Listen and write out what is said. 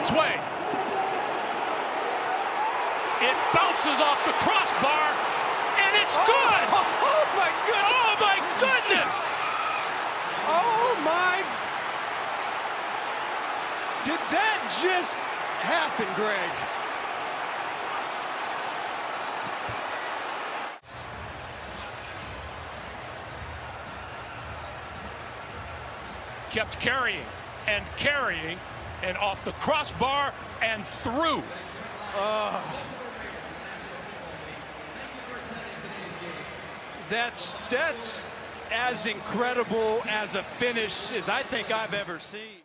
its way. It bounces off the crossbar, and it's good! Oh, my goodness! Oh, my goodness! Oh, my... Did that just happen, Greg? Kept carrying, and off the crossbar and through. That's as incredible as a finish as I think I've ever seen.